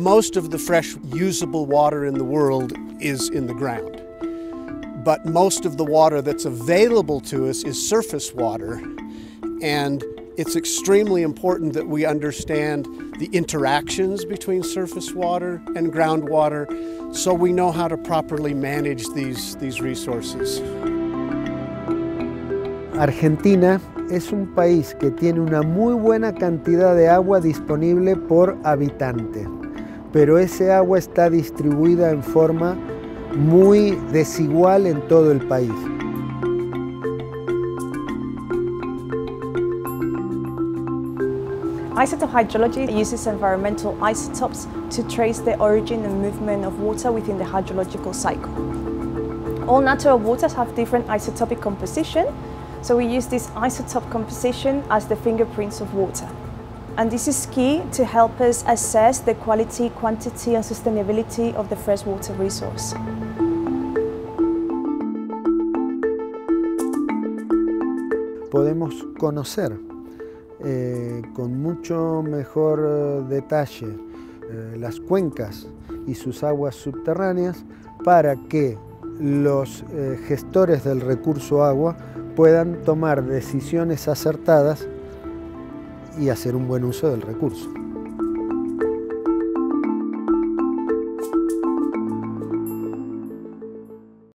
Most of the fresh usable water in the world is in the ground, but most of the water that's available to us is surface water, and it's extremely important that we understand the interactions between surface water and groundwater so we know how to properly manage these resources. Argentina es un país que tiene una muy buena cantidad de agua disponible por habitante, pero ese agua está distribuida en forma muy desigual en todo el país. Isotope hydrology uses environmental isotopes to trace the origin and movement of water within the hydrological cycle. All natural waters have different isotopic composition, so we use this isotope composition as the fingerprints of water. And this is key to help us assess the quality, quantity and sustainability of the freshwater resource. Podemos conocer con mucho mejor detalle las cuencas y sus aguas subterráneas para que los gestores del recurso agua puedan tomar decisiones acertadas y hacer un buen uso del recurso.